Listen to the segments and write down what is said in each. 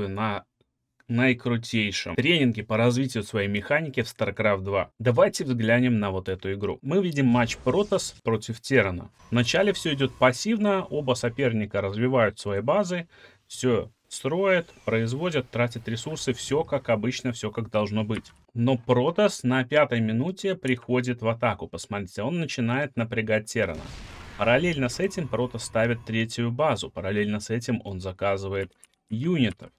практику на наикрутейшем тренинге по развитию своей механики в StarCraft 2. Давайте взглянем на вот эту игру. Мы видим матч Протосс против Террана. Вначале все идет пассивно, оба соперника развивают свои базы, все строят, производят, тратят ресурсы, все как обычно, все как должно быть. Но Протосс на 5-й минуте приходит в атаку. Посмотрите, он начинает напрягать Террана. Параллельно с этим Протосс ставит 3-ю базу, параллельно с этим он заказывает юнитов.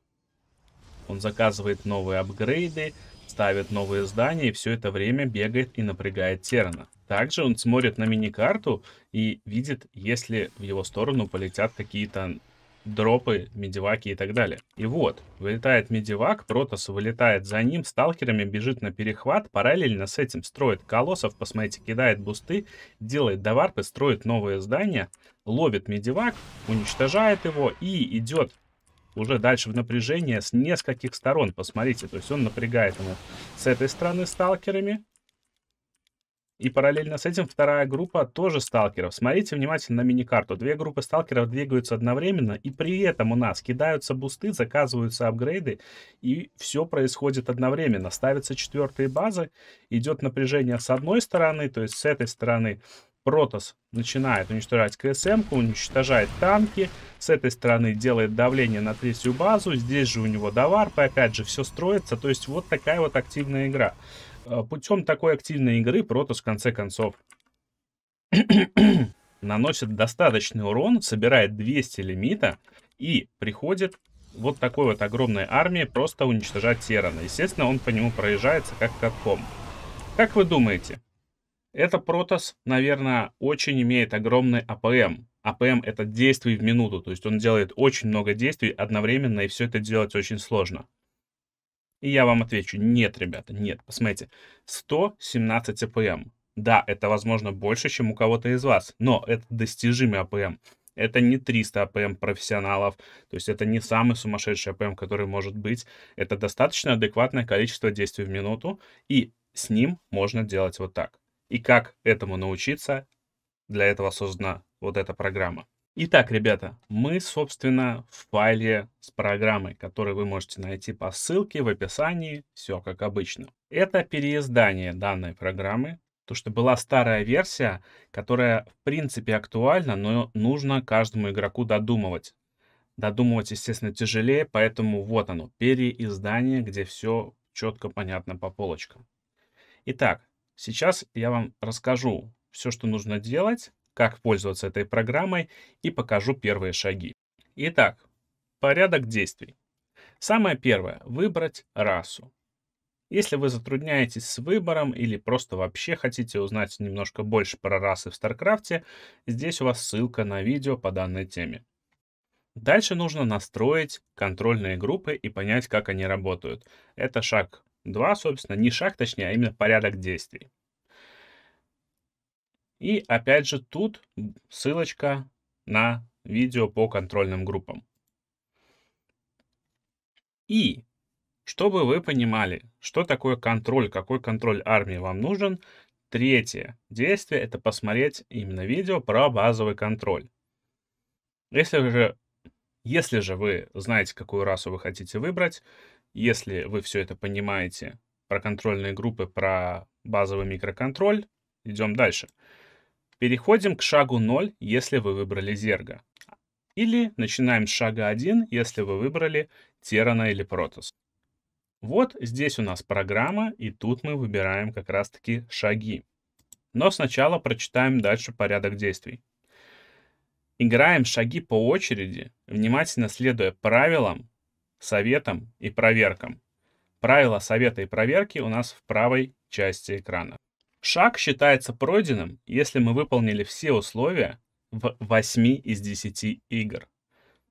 Он заказывает новые апгрейды, ставит новые здания и все это время бегает и напрягает Террана. Также он смотрит на миникарту и видит, если в его сторону полетят какие-то дропы, медиваки и так далее. И вот, вылетает медивак, Протосс вылетает за ним, сталкерами бежит на перехват, параллельно с этим строит колоссов, посмотрите, кидает бусты, делает даварпы, строит новые здания, ловит медивак, уничтожает его и идет уже дальше в напряжение с нескольких сторон. Посмотрите, то есть он напрягает ему с этой стороны сталкерами. И параллельно с этим вторая группа тоже сталкеров. Смотрите внимательно на миникарту. Две группы сталкеров двигаются одновременно. И при этом у нас кидаются бусты, заказываются апгрейды. И все происходит одновременно. Ставятся 4-е базы. Идет напряжение с одной стороны. То есть с этой стороны Протосс начинает уничтожать КСМ-ку, уничтожает танки. С этой стороны делает давление на 3-ю базу. Здесь же у него даварп, и опять же все строится. То есть вот такая вот активная игра. Путем такой активной игры Протосс в конце концов наносит достаточный урон, собирает 200 лимита и приходит вот такой вот огромной армии просто уничтожать Террана. Естественно, он по нему проезжается как катком. Как вы думаете? Это Протосс, наверное, очень имеет огромный АПМ. АПМ — это действий в минуту, то есть он делает очень много действий одновременно, и все это делать очень сложно. И я вам отвечу, нет, ребята, нет. Посмотрите, 117 АПМ. Да, это, возможно, больше, чем у кого-то из вас, но это достижимый АПМ. Это не 300 АПМ профессионалов, то есть это не самый сумасшедший АПМ, который может быть. Это достаточно адекватное количество действий в минуту, и с ним можно делать вот так. И как этому научиться, для этого создана вот эта программа. Итак, ребята, мы, собственно, в файле с программой, который вы можете найти по ссылке в описании, все как обычно. Это переиздание данной программы, то что была старая версия, которая, в принципе, актуальна, но нужно каждому игроку додумывать. Додумывать, естественно, тяжелее, поэтому вот оно, переиздание, где все четко понятно по полочкам. Итак, сейчас я вам расскажу все, что нужно делать, как пользоваться этой программой и покажу первые шаги. Итак, порядок действий. Самое первое — выбрать расу. Если вы затрудняетесь с выбором или просто вообще хотите узнать немножко больше про расы в StarCraft, здесь у вас ссылка на видео по данной теме. Дальше нужно настроить контрольные группы и понять, как они работают. Это шаг 2, собственно, не шаг, точнее, а именно порядок действий. И опять же тут ссылочка на видео по контрольным группам. И чтобы вы понимали, что такое контроль, какой контроль армии вам нужен, третье действие — это посмотреть именно видео про базовый контроль. Если же вы знаете, какую расу вы хотите выбрать, если вы все это понимаете про контрольные группы, про базовый микроконтроль, идем дальше. Переходим к шагу 0, если вы выбрали Зерга. Или начинаем с шага 1, если вы выбрали Террана или Протосс. Вот здесь у нас программа, и тут мы выбираем как раз-таки шаги. Но сначала прочитаем дальше порядок действий. Играем шаги по очереди, внимательно следуя правилам, советам и проверкам. Правила, совета и проверки у нас в правой части экрана. Шаг считается пройденным, если мы выполнили все условия в 8 из 10 игр.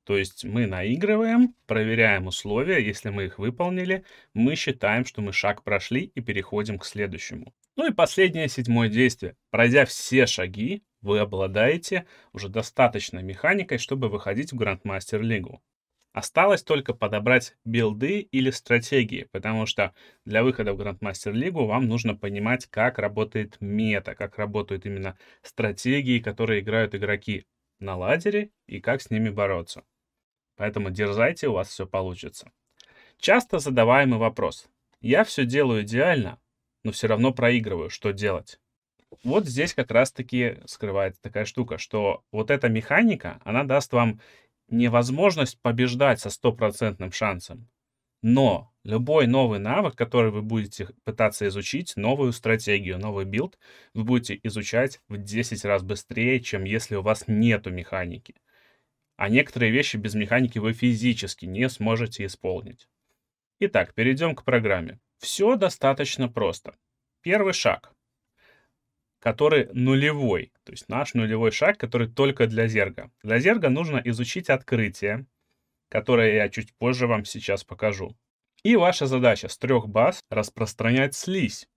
То есть мы наигрываем, проверяем условия, если мы их выполнили, мы считаем, что мы шаг прошли и переходим к следующему. Ну и последнее, 7-е действие. Пройдя все шаги, вы обладаете уже достаточной механикой, чтобы выходить в Грандмастер Лигу. Осталось только подобрать билды или стратегии, потому что для выхода в Грандмастер Лигу вам нужно понимать, как работает мета, как работают именно стратегии, которые играют игроки на ладере и как с ними бороться. Поэтому дерзайте, у вас все получится. Часто задаваемый вопрос. Я все делаю идеально, но все равно проигрываю. Что делать? Вот здесь как раз-таки скрывается такая штука, что вот эта механика, она даст вам невозможность побеждать со стопроцентным шансом. Но любой новый навык, который вы будете пытаться изучить, новую стратегию, новый билд, вы будете изучать в 10 раз быстрее, чем если у вас нету механики. А некоторые вещи без механики вы физически не сможете исполнить. Итак, перейдем к программе. Все достаточно просто. Первый шаг, который нулевой, то есть наш нулевой шаг, который только для зерга. Для зерга нужно изучить открытие, которое я чуть позже вам сейчас покажу. И ваша задача с 3 баз распространять слизь,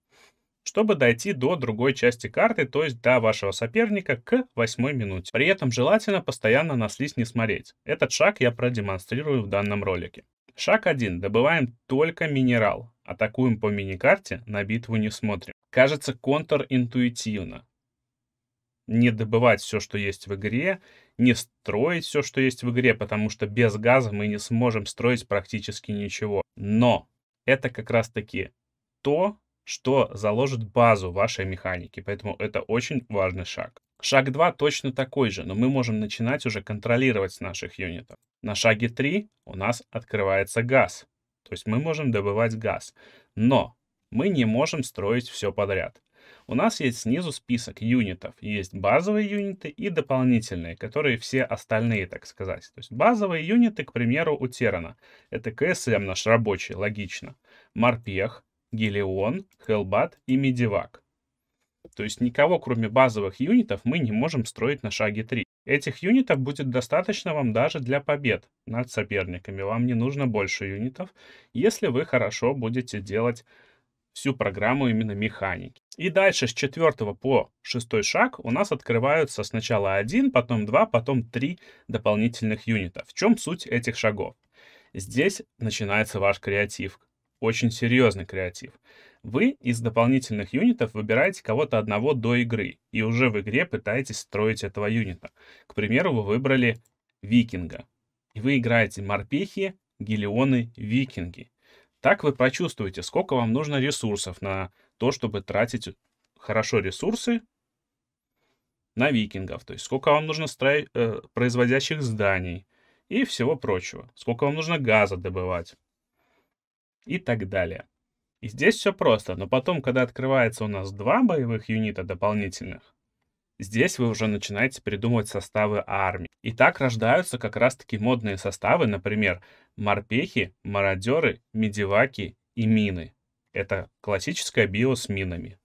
чтобы дойти до другой части карты, то есть до вашего соперника к 8 минуте. При этом желательно постоянно на слизь не смотреть. Этот шаг я продемонстрирую в данном ролике. Шаг 1. Добываем только минерал. Атакуем по миникарте, на битву не смотрим. Кажется контринтуитивно. Не добывать все, что есть в игре, не строить все, что есть в игре, потому что без газа мы не сможем строить практически ничего. Но это как раз-таки то, что заложит базу вашей механики, поэтому это очень важный шаг. Шаг 2 точно такой же, но мы можем начинать уже контролировать наших юнитов. На шаге 3 у нас открывается газ, то есть мы можем добывать газ, но мы не можем строить все подряд. У нас есть снизу список юнитов, есть базовые юниты и дополнительные, которые все остальные, так сказать. То есть базовые юниты, к примеру, у Террана. Это КСМ наш рабочий, логично. Морпех, Гелион, Хелбат и Медивак. То есть никого, кроме базовых юнитов, мы не можем строить на шаге 3. Этих юнитов будет достаточно вам даже для побед над соперниками. Вам не нужно больше юнитов, если вы хорошо будете делать всю программу именно механики. И дальше с 4 по 6 шаг у нас открываются сначала 1, потом 2, потом 3 дополнительных юнита. В чем суть этих шагов? Здесь начинается ваш креатив. Очень серьезный креатив. Вы из дополнительных юнитов выбираете кого-то одного до игры, и уже в игре пытаетесь строить этого юнита. К примеру, вы выбрали Викинга, и вы играете Морпехи, Гелионы, Викинги. Так вы прочувствуете, сколько вам нужно ресурсов на то, чтобы тратить хорошо ресурсы на Викингов. То есть сколько вам нужно производящих зданий и всего прочего. Сколько вам нужно газа добывать. И так далее. И здесь все просто, но потом, когда открывается у нас 2 боевых юнита дополнительных, здесь вы уже начинаете придумывать составы армии. И так рождаются как раз-таки модные составы, например, морпехи, мародеры, медиваки и мины. Это классическое био с минами.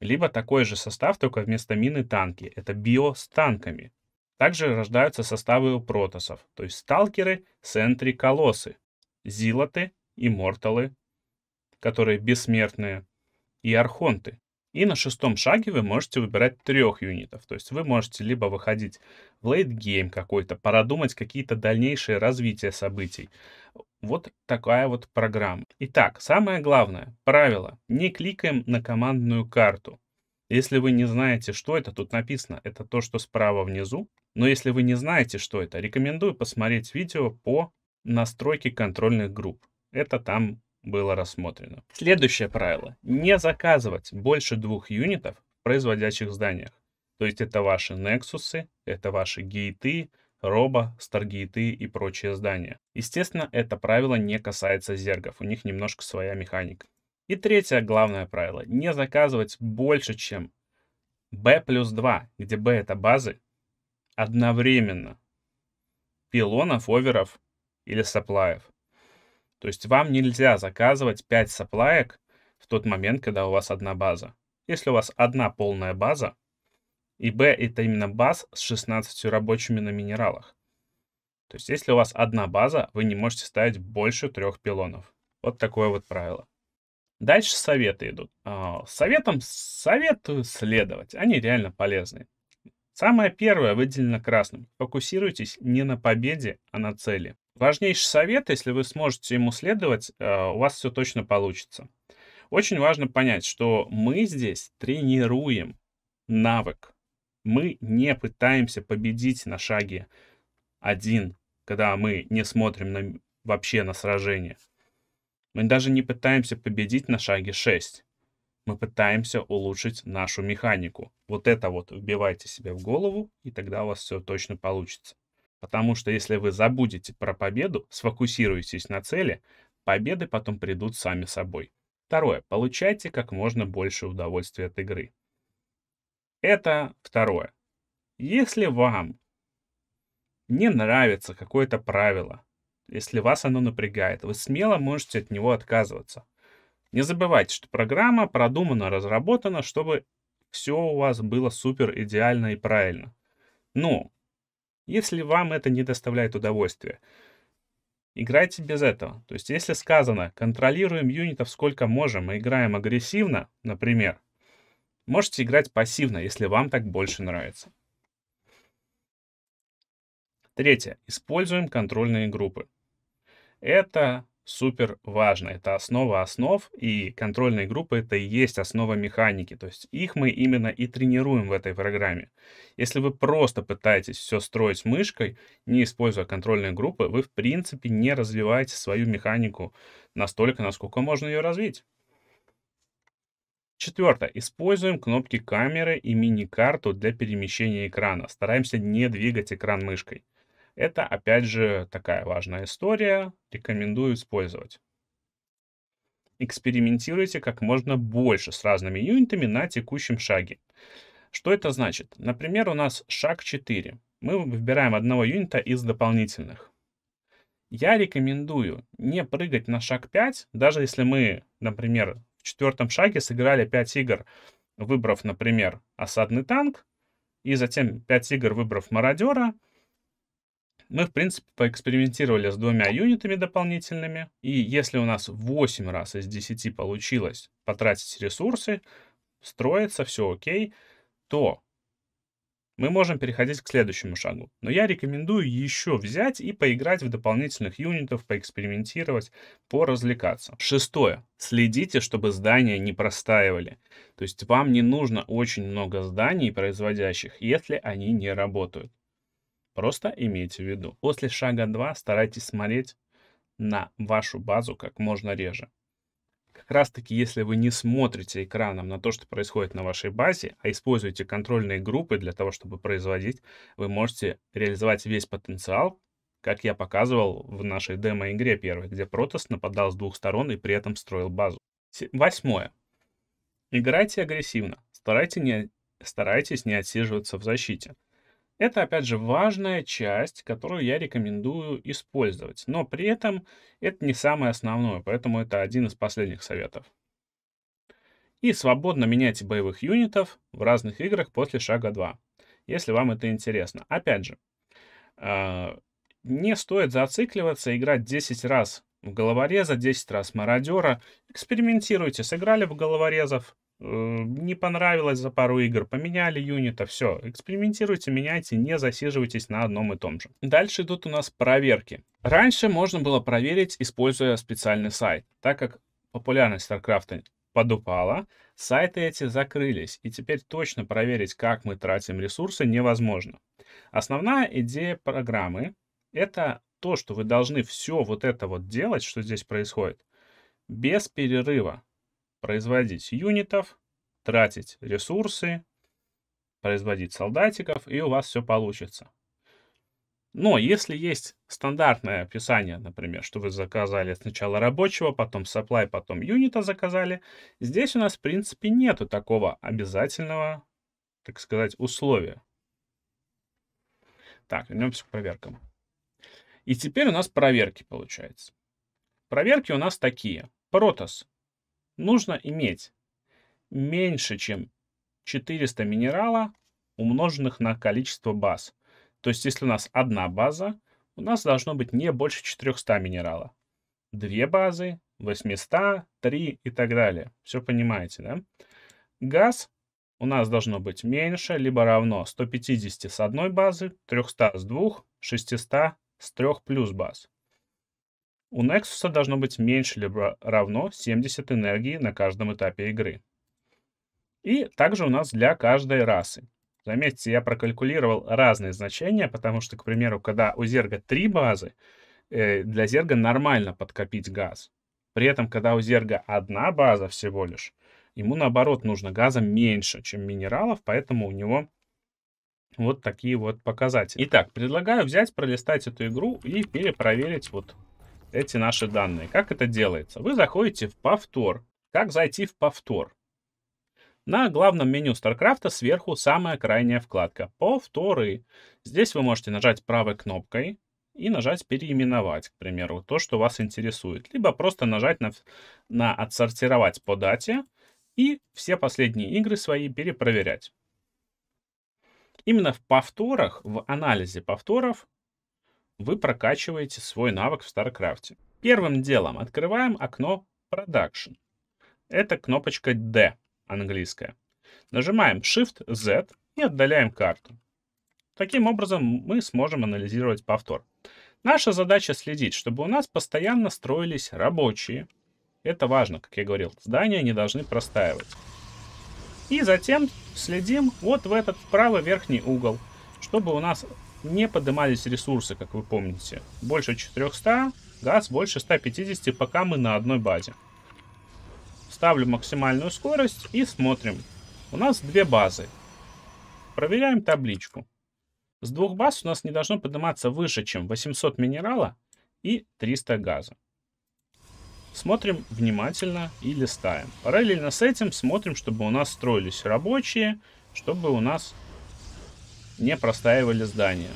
Либо такой же состав, только вместо мины танки. Это био с танками. Также рождаются составы у протосов, то есть сталкеры, сентри, колоссы, зилоты, имморталы, которые бессмертные, и архонты. И на 6 шаге вы можете выбирать 3 юнитов. То есть вы можете либо выходить в лейтгейм какой-то, продумать какие-то дальнейшие развития событий. Вот такая вот программа. Итак, самое главное правило. Не кликаем на командную карту. Если вы не знаете, что это, тут написано, это то, что справа внизу. Но если вы не знаете, что это, рекомендую посмотреть видео по настройке контрольных групп. Это там было рассмотрено. Следующее правило. Не заказывать больше 2 юнитов в производящих зданиях. То есть это ваши нексусы, это ваши гейты, робо, старгейты и прочие здания. Естественно, это правило не касается зергов. У них немножко своя механика. И третье главное правило. Не заказывать больше, чем B+2, где B это базы, одновременно пилонов, оверов или саплаев. То есть вам нельзя заказывать 5 саплаек в тот момент, когда у вас одна база. Если у вас одна полная база, и Б это именно баз с 16 рабочими на минералах. То есть если у вас одна база, вы не можете ставить больше 3 пилонов. Вот такое вот правило. Дальше советы идут. Советам советую следовать. Они реально полезны. Самое первое выделено красным. Фокусируйтесь не на победе, а на цели. Важнейший совет, если вы сможете ему следовать, у вас все точно получится. Очень важно понять, что мы здесь тренируем навык. Мы не пытаемся победить на шаге 1, когда мы не смотрим вообще на сражение. Мы даже не пытаемся победить на шаге 6. Мы пытаемся улучшить нашу механику. Вот это вот вбивайте себе в голову, и тогда у вас все точно получится. Потому что если вы забудете про победу, сфокусируетесь на цели, победы потом придут сами собой. Второе. Получайте как можно больше удовольствия от игры. Это второе. Если вам не нравится какое-то правило, если вас оно напрягает, вы смело можете от него отказываться. Не забывайте, что программа продумана, разработана, чтобы все у вас было супер идеально и правильно. Но если вам это не доставляет удовольствия, играйте без этого. То есть если сказано, контролируем юнитов сколько можем и играем агрессивно, например, можете играть пассивно, если вам так больше нравится. Третье. Используем контрольные группы. Это супер важно. Это основа основ, и контрольные группы — это и есть основа механики. То есть их мы именно и тренируем в этой программе. Если вы просто пытаетесь все строить мышкой, не используя контрольные группы, вы в принципе не развиваете свою механику настолько, насколько можно ее развить. Четвертое. Используем кнопки камеры и мини-карту для перемещения экрана. Стараемся не двигать экран мышкой. Это, опять же, такая важная история. Рекомендую использовать. Экспериментируйте как можно больше с разными юнитами на текущем шаге. Что это значит? Например, у нас шаг 4. Мы выбираем одного юнита из дополнительных. Я рекомендую не прыгать на шаг 5, даже если мы, например, в четвертом шаге сыграли 5 игр, выбрав, например, осадный танк, и затем 5 игр, выбрав мародера. Мы, в принципе, поэкспериментировали с двумя юнитами дополнительными, и если у нас 8 раз из 10 получилось потратить ресурсы, строится, все окей, то мы можем переходить к следующему шагу. Но я рекомендую еще взять и поиграть в дополнительных юнитов, поэкспериментировать, поразвлекаться. Шестое. Следите, чтобы здания не простаивали. То есть вам не нужно очень много зданий производящих, если они не работают. Просто имейте в виду. После шага 2 старайтесь смотреть на вашу базу как можно реже. Как раз таки, если вы не смотрите экраном на то, что происходит на вашей базе, а используете контрольные группы для того, чтобы производить, вы можете реализовать весь потенциал, как я показывал в нашей демо-игре первой, где Протосс нападал с двух сторон и при этом строил базу. Восьмое. Играйте агрессивно. Старайтесь не отсиживаться в защите. Это, опять же, важная часть, которую я рекомендую использовать. Но при этом это не самое основное, поэтому это один из последних советов. И свободно меняйте боевых юнитов в разных играх после шага 2, если вам это интересно. Опять же, не стоит зацикливаться, играть 10 раз в головореза, 10 раз мародера. Экспериментируйте, сыграли в головорезов, не понравилось за пару игр, поменяли юнита, все. Экспериментируйте, меняйте, не засиживайтесь на одном и том же. Дальше идут у нас проверки. Раньше можно было проверить, используя специальный сайт. Так как популярность StarCraft подупала, сайты эти закрылись. И теперь точно проверить, как мы тратим ресурсы, невозможно. Основная идея программы — это то, что вы должны все вот это вот делать, что здесь происходит, без перерыва. Производить юнитов, тратить ресурсы, производить солдатиков, и у вас все получится. Но если есть стандартное описание, например, что вы заказали сначала рабочего, потом supply, потом юнита заказали, здесь у нас, в принципе, нету такого обязательного, так сказать, условия. Так, вернемся к проверкам. И теперь у нас проверки, получается. Проверки у нас такие. Протосс. Нужно иметь меньше, чем 400 минерала, умноженных на количество баз. То есть, если у нас одна база, у нас должно быть не больше 400 минерала. Две базы, 800, 3 и так далее. Все понимаете, да? Газ у нас должно быть меньше, либо равно 150 с одной базы, 300 с двух, 600 с трех плюс баз. У Нексуса должно быть меньше либо равно 70 энергии на каждом этапе игры. И также у нас для каждой расы. Заметьте, я прокалькулировал разные значения, потому что, к примеру, когда у Зерга 3 базы, для Зерга нормально подкопить газ. При этом, когда у Зерга одна база всего лишь, ему, наоборот, нужно газа меньше, чем минералов, поэтому у него вот такие вот показатели. Итак, предлагаю взять, пролистать эту игру и перепроверить вот эти наши данные. Как это делается? Вы заходите в повтор. Как зайти в повтор? На главном меню StarCraft сверху самая крайняя вкладка «Повторы». Здесь вы можете нажать правой кнопкой и нажать «Переименовать», к примеру, то, что вас интересует. Либо просто нажать на «Отсортировать по дате» и все последние игры свои перепроверять. Именно в повторах, в анализе повторов, вы прокачиваете свой навык в StarCraft. Первым делом открываем окно «Продакшн». Это кнопочка «D». Английская. Нажимаем Shift-Z и отдаляем карту. Таким образом мы сможем анализировать повтор. Наша задача следить, чтобы у нас постоянно строились рабочие. Это важно, как я говорил, здания не должны простаивать. И затем следим вот в этот правый верхний угол, чтобы у нас не поднимались ресурсы, как вы помните. Больше 400, газ больше 150, пока мы на одной базе. Ставлю максимальную скорость и смотрим. У нас две базы. Проверяем табличку. С двух баз у нас не должно подниматься выше, чем 800 минерала и 300 газа. Смотрим внимательно и листаем. Параллельно с этим смотрим, чтобы у нас строились рабочие, чтобы у нас не простаивали здания.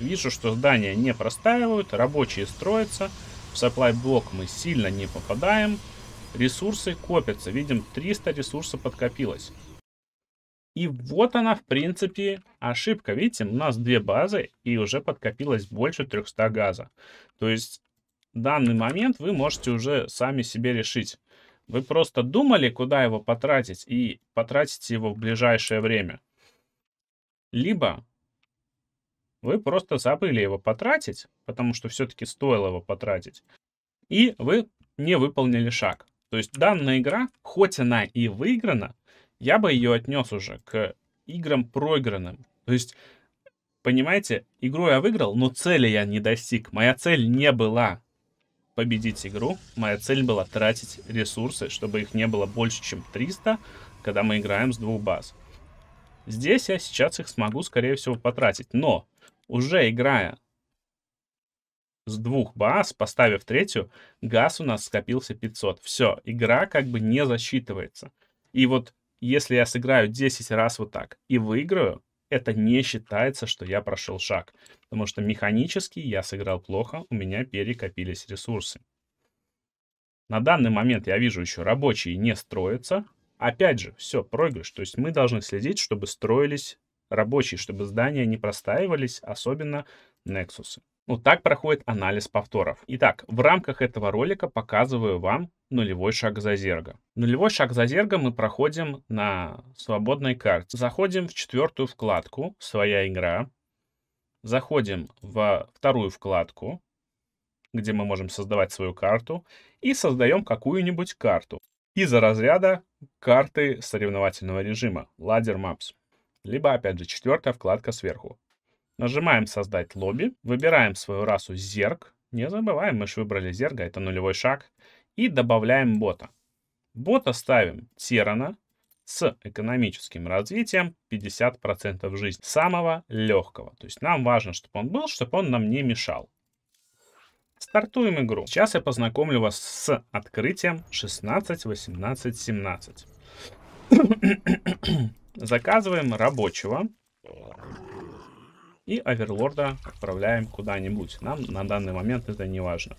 Вижу, что здания не простаивают, рабочие строятся. В сапплай-блок мы сильно не попадаем. Ресурсы копятся. Видим, 300 ресурсов подкопилось. И вот она, в принципе, ошибка. Видите, у нас две базы и уже подкопилось больше 300 газа. То есть, в данный момент вы можете уже сами себе решить. Вы просто думали, куда его потратить, и потратите его в ближайшее время. Либо вы просто забыли его потратить, потому что все-таки стоило его потратить. И вы не выполнили шаг. То есть данная игра, хоть она и выиграна, я бы ее отнес уже к играм проигранным. То есть, понимаете, игру я выиграл, но цели я не достиг. Моя цель не была победить игру. Моя цель была тратить ресурсы, чтобы их не было больше, чем 300, когда мы играем с двух баз. Здесь я сейчас их смогу, скорее всего, потратить. Но уже играя с двух баз, поставив третью, газ у нас скопился 500. Все, игра как бы не засчитывается. И вот если я сыграю 10 раз вот так и выиграю, это не считается, что я прошел шаг. Потому что механически я сыграл плохо, у меня перекопились ресурсы. На данный момент я вижу, еще рабочие не строятся. Опять же, все, проигрыш. То есть мы должны следить, чтобы строились рабочие, чтобы здания не простаивались, особенно Нексусы. Вот так проходит анализ повторов. Итак, в рамках этого ролика показываю вам нулевой шаг за Зерга. Нулевой шаг за Зерга мы проходим на свободной карте. Заходим в четвертую вкладку «Своя игра». Заходим во вторую вкладку, где мы можем создавать свою карту. И создаем какую-нибудь карту из-за разряда карты соревновательного режима «Ladder Maps». Либо, опять же, четвертая вкладка сверху. Нажимаем «Создать лобби», выбираем свою расу Зерг, не забываем, мы же выбрали Зерга, это нулевой шаг, и добавляем бота. Бота ставим Террана с экономическим развитием 50% жизни, самого легкого. То есть нам важно, чтобы он был, чтобы он нам не мешал. Стартуем игру. Сейчас я познакомлю вас с открытием 16, 18, 17. Заказываем рабочего. И оверлорда отправляем куда-нибудь. Нам на данный момент это не важно.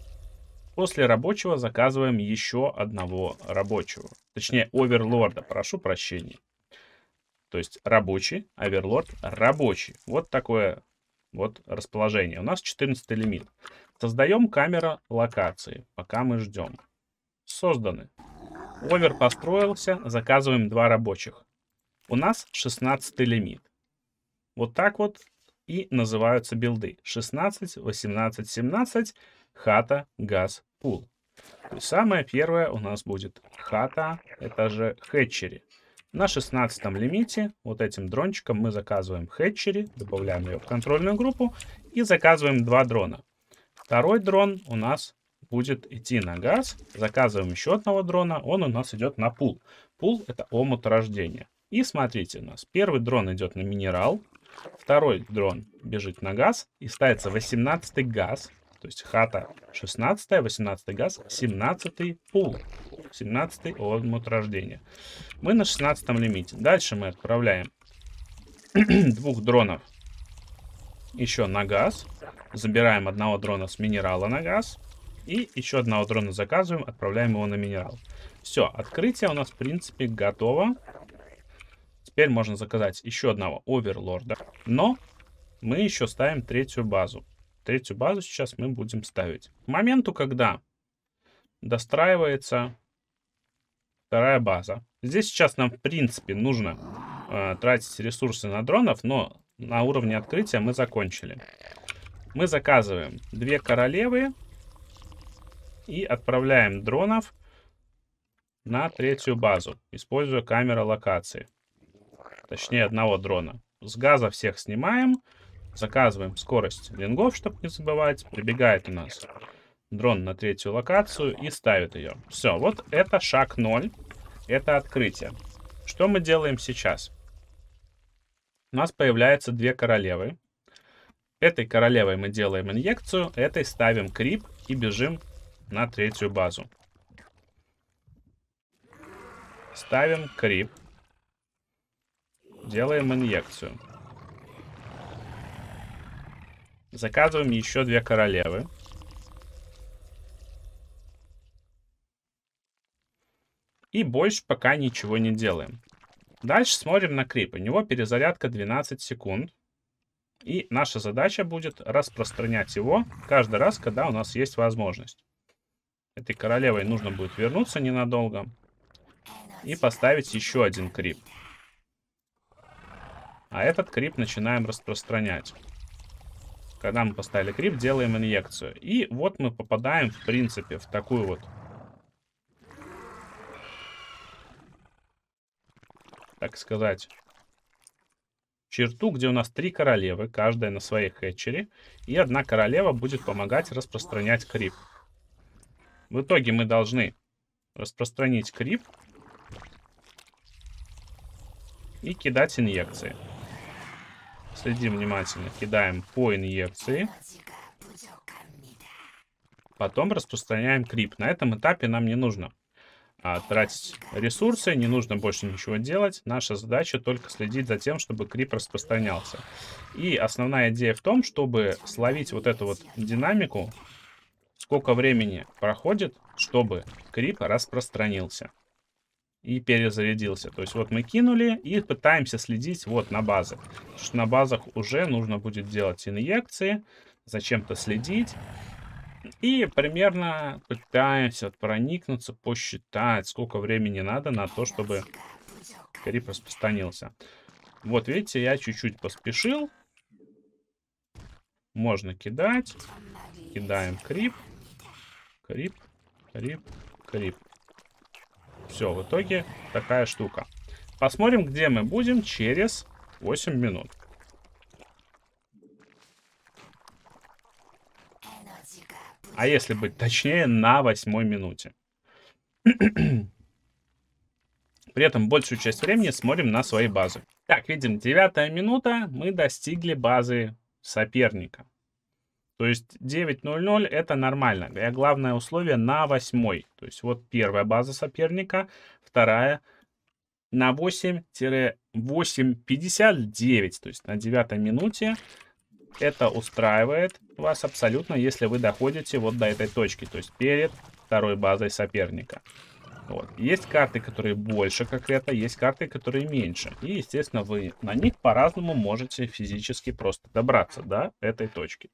После рабочего заказываем еще одного рабочего. Точнее, оверлорда. Прошу прощения. То есть рабочий, оверлорд, рабочий. Вот такое вот расположение. У нас 14 лимит. Создаем камеру локации, пока мы ждем. Созданы. Овер построился. Заказываем 2 рабочих. У нас 16 лимит. Вот так вот. И называются билды 16, 18, 17, хата, газ, пул. Самое первое у нас будет хата, это же хетчери. На 16 лимите вот этим дрончиком мы заказываем хетчери, добавляем ее в контрольную группу и заказываем 2 дрона. Второй дрон у нас будет идти на газ. Заказываем еще одного дрона. Он у нас идет на пул. Пул — это омут рождения. И смотрите у нас. Первый дрон идет на минерал. Второй дрон бежит на газ. И ставится 18-й газ. То есть хата 16-я, 18-й газ, 17-й пул. 17-й омут рождения. Мы на 16-м лимите. Дальше мы отправляем двух дронов еще на газ. Забираем одного дрона с минерала на газ. И еще одного дрона заказываем, отправляем его на минерал. Все, открытие у нас в принципе готово. Теперь можно заказать еще одного оверлорда. Но мы еще ставим третью базу. Третью базу сейчас мы будем ставить. К моменту, когда достраивается вторая база. Здесь сейчас нам в принципе нужно тратить ресурсы на дронов, но на уровне открытия мы закончили. Мы заказываем две королевы и отправляем дронов на третью базу, используя камеру локации. Точнее, одного дрона. С газа всех снимаем. Заказываем скорость лингов, чтобы не забывать. Прибегает у нас дрон на третью локацию и ставит ее. Все, вот это шаг 0. Это открытие. Что мы делаем сейчас? У нас появляются две королевы. Этой королевой мы делаем инъекцию, этой ставим крип и бежим на третью базу. Ставим крип. Делаем инъекцию. Заказываем еще две королевы. И больше пока ничего не делаем. Дальше смотрим на крип. У него перезарядка 12 секунд. И наша задача будет распространять его каждый раз, когда у нас есть возможность. Этой королевой нужно будет вернуться ненадолго. И поставить еще один крип. А этот крип начинаем распространять. Когда мы поставили крип, делаем инъекцию. И вот мы попадаем, в принципе, в такую вот... так сказать... черту, где у нас три королевы, каждая на своей хетчери, и одна королева будет помогать распространять крип. В итоге мы должны распространить крип и кидать инъекции. Следим внимательно, кидаем по инъекции. Потом распространяем крип. На этом этапе нам не нужно тратить ресурсы, не нужно больше ничего делать. Наша задача только следить за тем, чтобы крип распространялся. И основная идея в том, чтобы словить вот эту вот динамику, сколько времени проходит, чтобы крип распространился и перезарядился. То есть вот мы кинули и пытаемся следить вот на базах. Потому что на базах уже нужно будет делать инъекции, зачем-то следить. И примерно пытаемся проникнуться, посчитать, сколько времени надо на то, чтобы крип распространился. Вот видите, я чуть-чуть поспешил. Можно кидать. Кидаем крип. Крип, крип, крип. Все, в итоге такая штука. Посмотрим, где мы будем через 8 минут. А если быть точнее, на 8-й минуте. При этом большую часть времени смотрим на свои базы. Так, видим, 9-я минута, мы достигли базы соперника. То есть 9:00 это нормально. И главное условие на 8-й. То есть вот первая база соперника, вторая на 8-8:59. То есть на 9-й минуте. Это устраивает вас абсолютно, если вы доходите вот до этой точки, то есть перед второй базой соперника. Вот. Есть карты, которые больше конкретно, есть карты, которые меньше. И, естественно, вы на них по-разному можете физически просто добраться до этой точки.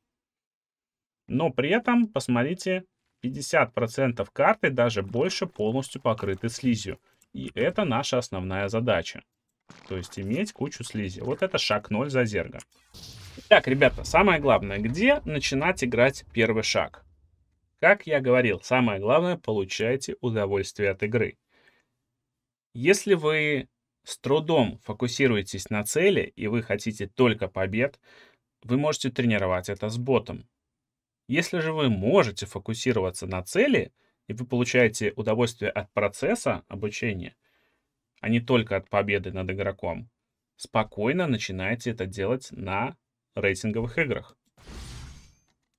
Но при этом, посмотрите, 50% карты даже больше полностью покрыты слизью. И это наша основная задача. То есть иметь кучу слизи. Вот это шаг 0 за зерга. Так, ребята, самое главное, где начинать играть первый шаг? Как я говорил, самое главное, получайте удовольствие от игры. Если вы с трудом фокусируетесь на цели и вы хотите только побед, вы можете тренировать это с ботом. Если же вы можете фокусироваться на цели, и вы получаете удовольствие от процесса обучения, а не только от победы над игроком, спокойно начинайте это делать на рейтинговых играх.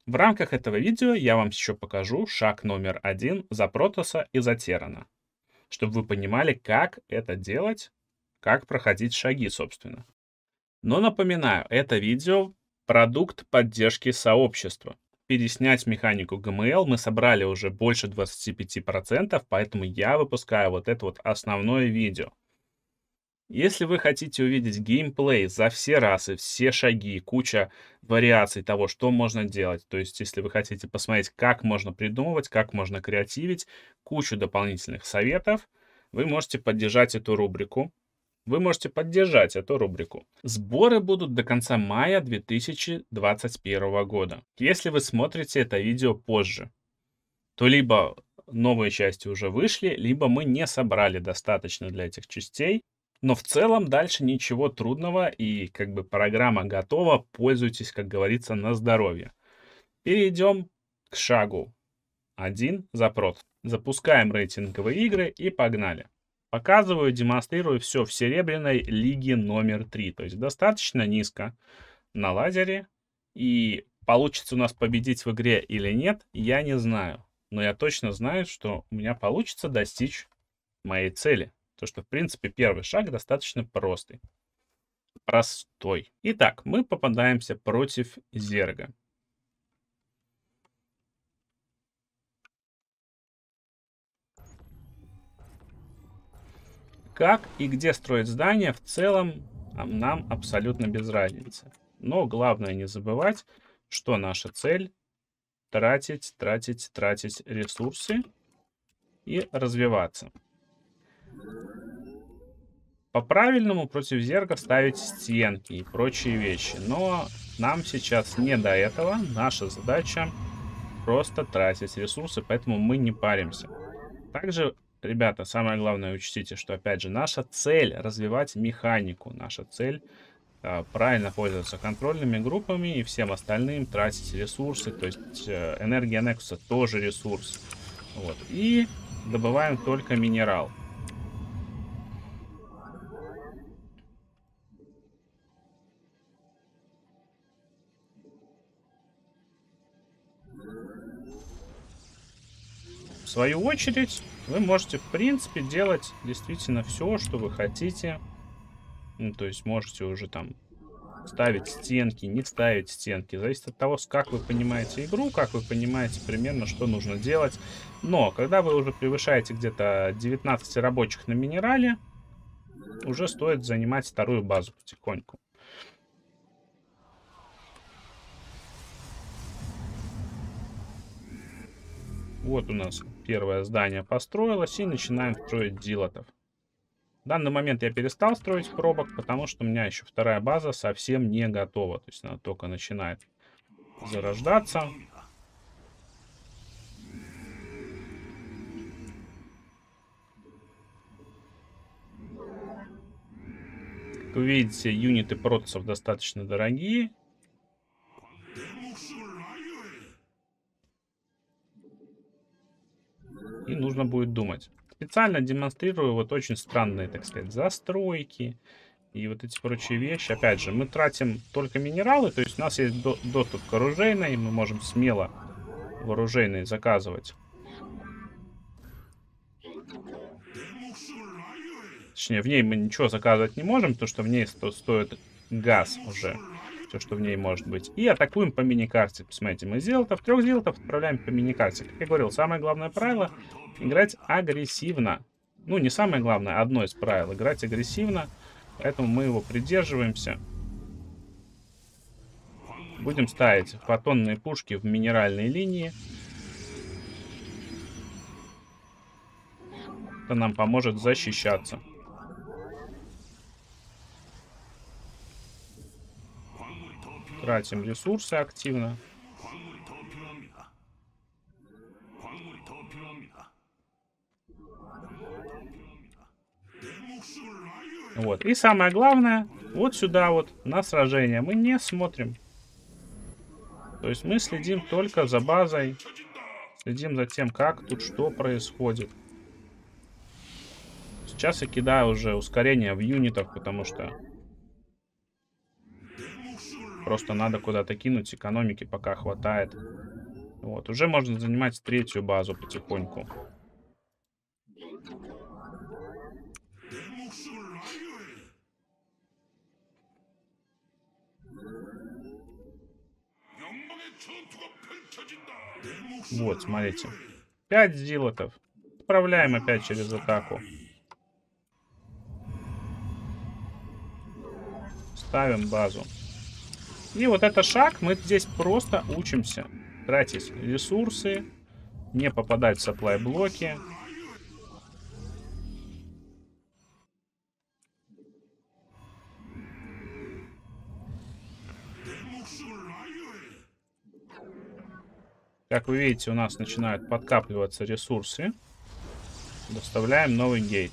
В рамках этого видео я вам еще покажу шаг номер 1 за Протосса и за Террана, чтобы вы понимали, как это делать, как проходить шаги, собственно. Но напоминаю, это видео — продукт поддержки сообщества. Переснять механику ГМЛ мы собрали уже больше 25%, поэтому я выпускаю вот это вот основное видео. Если вы хотите увидеть геймплей за все расы, все шаги, куча вариаций того, что можно делать, то есть если вы хотите посмотреть, как можно придумывать, как можно креативить, кучу дополнительных советов, вы можете поддержать эту рубрику. Сборы будут до конца мая 2021 года. Если вы смотрите это видео позже, то либо новые части уже вышли, либо мы не собрали достаточно для этих частей. Но в целом дальше ничего трудного, и как бы программа готова, пользуйтесь, как говорится, на здоровье. Перейдем к шагу 1 за Протосс. Запускаем рейтинговые игры и погнали. Показываю, демонстрирую все в серебряной лиге номер 3, то есть достаточно низко на лазере. И получится у нас победить в игре или нет, я не знаю. Но я точно знаю, что у меня получится достичь моей цели. То, что, в принципе, первый шаг достаточно простой. Итак, мы попадаемся против Зерга. Как и где строить здание, в целом нам абсолютно без разницы. Но главное не забывать, что наша цель — тратить ресурсы и развиваться. По-правильному против Зерга ставить стенки и прочие вещи, но нам сейчас не до этого. Наша задача просто тратить ресурсы, поэтому мы не паримся. Также, ребята, самое главное учтите, что, опять же, наша цель — развивать механику, наша цель — правильно пользоваться контрольными группами и всем остальным, тратить ресурсы, то есть энергия Нексуса тоже ресурс. Вот. И добываем только минерал. В свою очередь, вы можете, в принципе, делать действительно все, что вы хотите. Ну, то есть можете уже там ставить стенки, не ставить стенки. Зависит от того, как вы понимаете игру, как вы понимаете примерно, что нужно делать. Но когда вы уже превышаете где-то 19 рабочих на минерале, уже стоит занимать вторую базу потихоньку. Вот у нас первое здание построилось, и начинаем строить зилотов. В данный момент я перестал строить пробок, потому что у меня еще вторая база совсем не готова. То есть она только начинает зарождаться. Как вы видите, юниты протоссов достаточно дорогие. И нужно будет думать. Специально демонстрирую вот очень странные, так сказать, застройки и вот эти прочие вещи. Опять же, мы тратим только минералы, то есть у нас есть доступ к оружейной, и мы можем смело в оружейной заказывать. Точнее, в ней мы ничего заказывать не можем, потому что в ней стоит газ уже. Все, что в ней может быть. И атакуем по миникарте. Посмотрите, мы зилотов, 3 зилотов отправляем по миникарте. Как я говорил, самое главное правило — играть агрессивно. Ну, не самое главное, одно из правил — играть агрессивно. Поэтому мы его придерживаемся. Будем ставить фотонные пушки в минеральные линии. Это нам поможет защищаться. Тратим ресурсы активно. Вот. И самое главное, вот сюда вот на сражение мы не смотрим. То есть мы следим только за базой. Следим за тем, как тут что происходит. Сейчас я кидаю уже ускорение в юнитах, потому что просто надо куда-то кинуть. Экономики пока хватает. Вот, уже можно занимать третью базу потихоньку. Вот, смотрите. 5 зилотов. Отправляем опять через атаку. Ставим базу. И вот это шаг. Мы здесь просто учимся тратить ресурсы, не попадать в сапплай-блоки. Как вы видите, у нас начинают подкапливаться ресурсы. Доставляем новый гейт.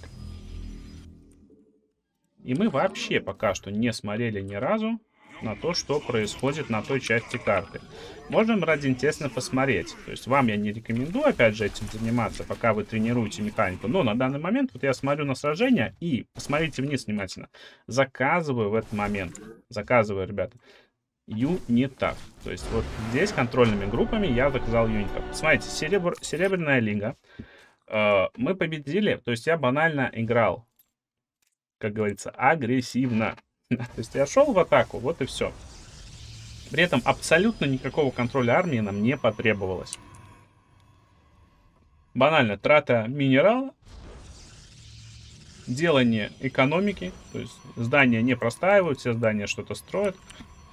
И мы вообще пока что не смотрели ни разу на то, что происходит на той части карты. Можем ради интересно посмотреть. То есть вам я не рекомендую, опять же, этим заниматься, пока вы тренируете механику. Но на данный момент вот я смотрю на сражение и, посмотрите вниз внимательно, заказываю в этот момент. Заказываю, ребята. Юнитов. То есть вот здесь контрольными группами я заказал юнитов. Смотрите, Серебряная лига. Мы победили. То есть я банально играл, как говорится, агрессивно. То есть я шел в атаку, вот и все. При этом абсолютно никакого контроля армии нам не потребовалось. Банально трата минерала, делание экономики. То есть здания не простаивают, все здания что-то строят.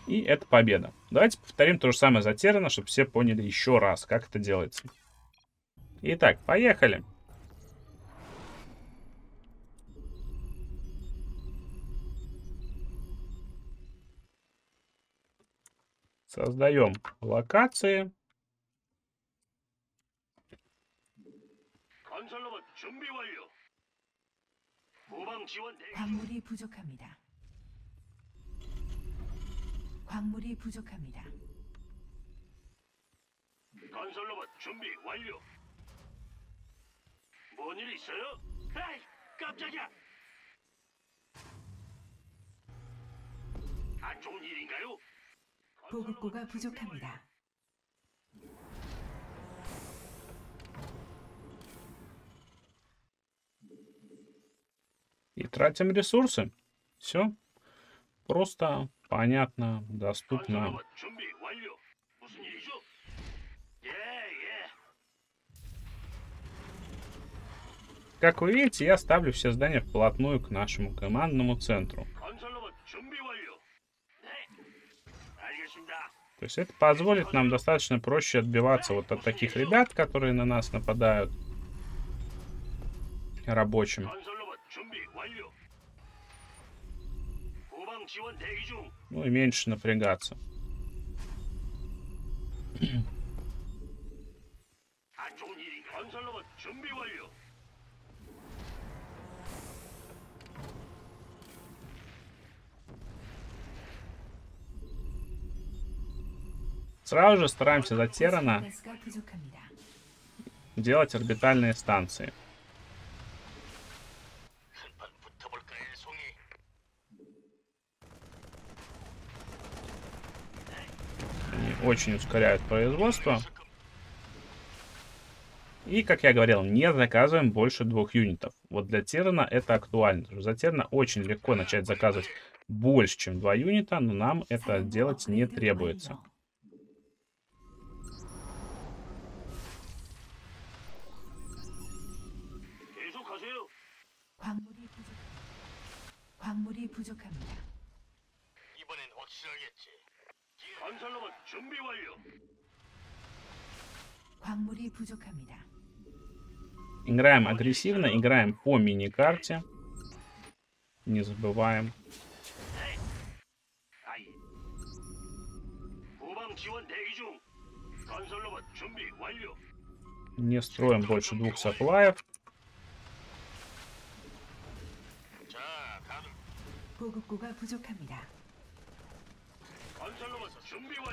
И это победа. Давайте повторим то же самое за Террана, чтобы все поняли еще раз, как это делается. Итак, поехали. Создаем локации. 광물이 부족합니다. 건설 로봇 준비 완료. 뭔 일 있어요? 에이, 깜짝이야. 안 좋은 일인가요? 보급고가 부족합니다. И тратим ресурсы. Все. Просто понятно, доступно. Как вы видите, я ставлю все здания вплотную к нашему командному центру. То есть это позволит нам достаточно проще отбиваться вот от таких ребят, которые на нас нападают, рабочим. Ну и меньше напрягаться. Сразу же стараемся за Террана делать орбитальные станции. Очень ускоряют производство. И, как я говорил, не заказываем больше 2 юнитов. Вот для Террана это актуально. За Террана очень легко начать заказывать больше, чем 2 юнита, но нам это делать не требуется. Играем агрессивно, играем по миникарте. Не забываем. Не строим больше 2 сапплаев.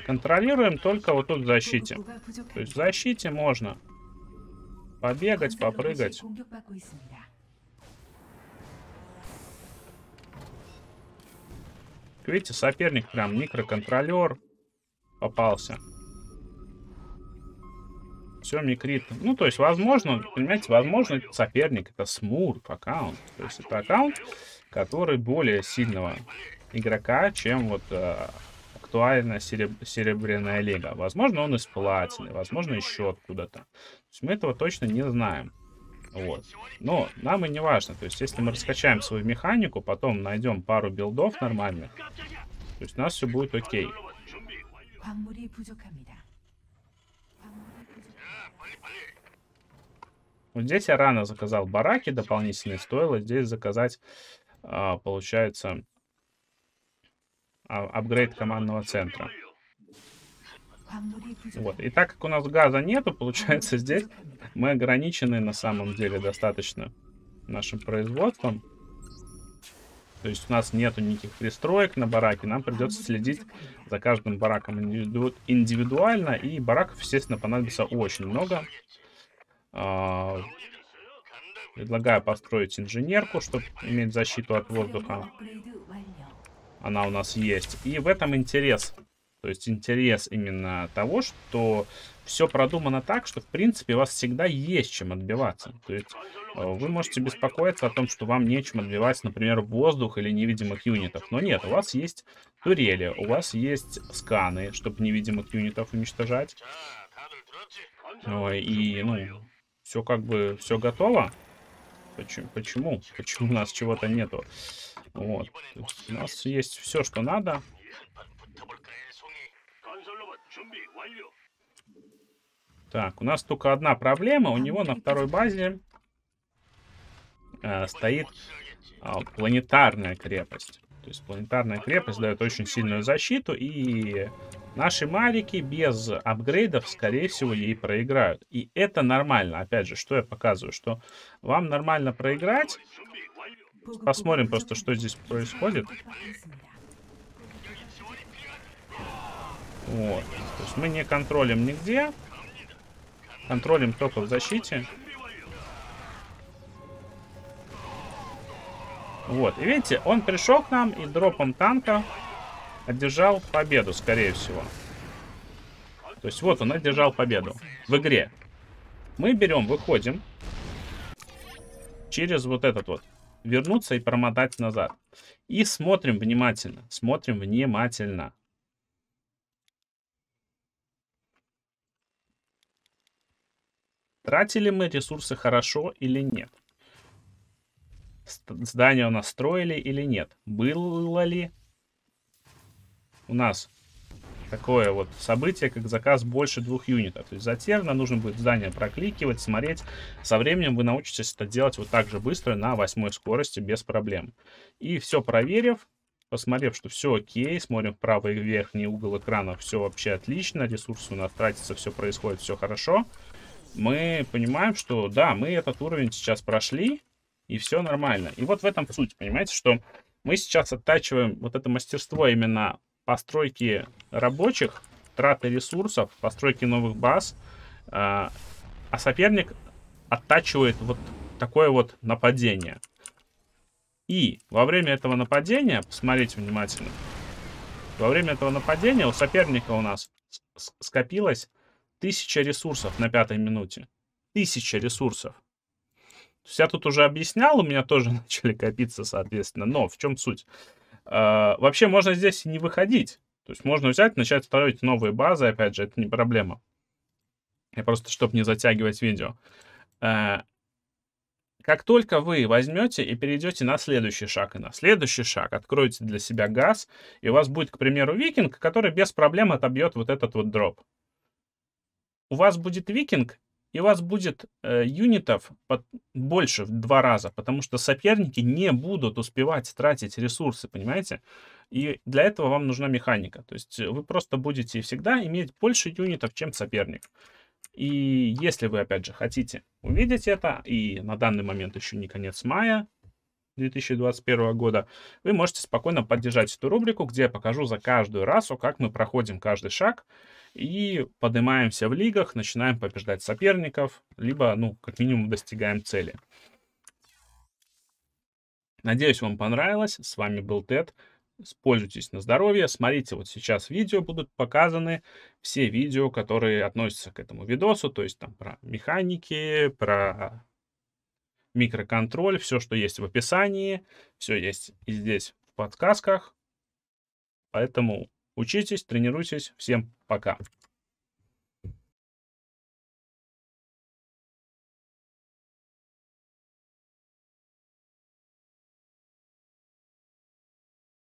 Контролируем только вот тут в защите. То есть в защите можно побегать, попрыгать. Видите, соперник прям микроконтролер попался. Все микрит. Ну, то есть, возможно, понимаете, возможно, соперник это смурф аккаунт. То есть, это аккаунт, который более сильного игрока, чем вот актуальная серебряная лига. Возможно, он из платины, возможно, еще откуда-то. То есть, мы этого точно не знаем. Вот. Но нам и не важно. То есть, если мы раскачаем свою механику, потом найдем пару билдов нормальных, то есть у нас все будет окей. Вот здесь я рано заказал бараки дополнительные. Стоило здесь заказать, получается, апгрейд командного центра. Вот. И так как у нас газа нету, получается, здесь мы ограничены на самом деле достаточно нашим производством. То есть у нас нету никаких пристроек на бараке, нам придется следить за каждым бараком индивидуально. И бараков, естественно, понадобится очень много. Предлагаю построить инженерку, чтобы иметь защиту от воздуха. Она у нас есть. И в этом интерес. То есть интерес именно того, что все продумано так, что в принципе у вас всегда есть чем отбиваться. То есть вы можете беспокоиться о том, что вам нечем отбивать, например, воздух или невидимых юнитов. Но нет, у вас есть турели, у вас есть сканы, чтобы невидимых юнитов уничтожать. И, ну, все как бы, все готово. Почему у нас чего-то нету? Вот. У нас есть все, что надо. Так, у нас только одна проблема. У него на второй базе стоит планетарная крепость. То есть планетарная крепость дает очень сильную защиту. И наши марики без апгрейдов, скорее всего, ей проиграют. И это нормально. Опять же, что я показываю? Что вам нормально проиграть. Посмотрим просто, что здесь происходит. Вот. То есть мы не контролим нигде. Контролим только в защите. Вот. И видите, он пришел к нам и дропом танка одержал победу, скорее всего. То есть вот он одержал победу в игре. Мы берем, выходим через вот этот вот. Вернуться и промотать назад. И смотрим внимательно. Смотрим внимательно. Тратили мы ресурсы хорошо или нет? Здание у нас строили или нет? Было ли у нас такое вот событие, как заказ больше 2 юнитов? То есть затем нам нужно будет здание прокликивать, смотреть. Со временем вы научитесь это делать вот так же быстро на 8-й скорости без проблем. И все проверив, посмотрев, что все окей, смотрим в правый верхний угол экрана, все вообще отлично, ресурсы у нас тратятся, все происходит, все хорошо. Мы понимаем, что да, мы этот уровень сейчас прошли, и все нормально. И вот в этом суть, понимаете, что мы сейчас оттачиваем вот это мастерство именно постройки рабочих, траты ресурсов, постройки новых баз, а соперник оттачивает вот такое вот нападение. И во время этого нападения, посмотрите внимательно, во время этого нападения у соперника у нас скопилось 1000 ресурсов на 5-й минуте. 1000 ресурсов. То есть я тут уже объяснял, у меня тоже начали копиться, соответственно. Но в чем суть? Вообще можно здесь не выходить. То есть можно взять, начать строить новые базы. Опять же, это не проблема. Я просто, чтобы не затягивать видео. Как только вы возьмете и перейдете на следующий шаг, откроете для себя газ, и у вас будет, к примеру, викинг, который без проблем отобьет вот этот вот дроп. У вас будет викинг, и у вас будет юнитов больше в 2 раза, потому что соперники не будут успевать тратить ресурсы, понимаете? И для этого вам нужна механика. То есть вы просто будете всегда иметь больше юнитов, чем соперник. И если вы, опять же, хотите увидеть это, и на данный момент еще не конец мая, 2021 года, вы можете спокойно поддержать эту рубрику, где я покажу за каждую расу, как мы проходим каждый шаг и поднимаемся в лигах, начинаем побеждать соперников, либо, как минимум, достигаем цели. Надеюсь, вам понравилось. С вами был Тед. Пользуйтесь на здоровье. Смотрите, вот сейчас видео будут показаны, все видео, которые относятся к этому видосу, то есть там про механики, про микроконтроль, все, что есть в описании, все есть и здесь в подсказках. Поэтому учитесь, тренируйтесь. Всем пока.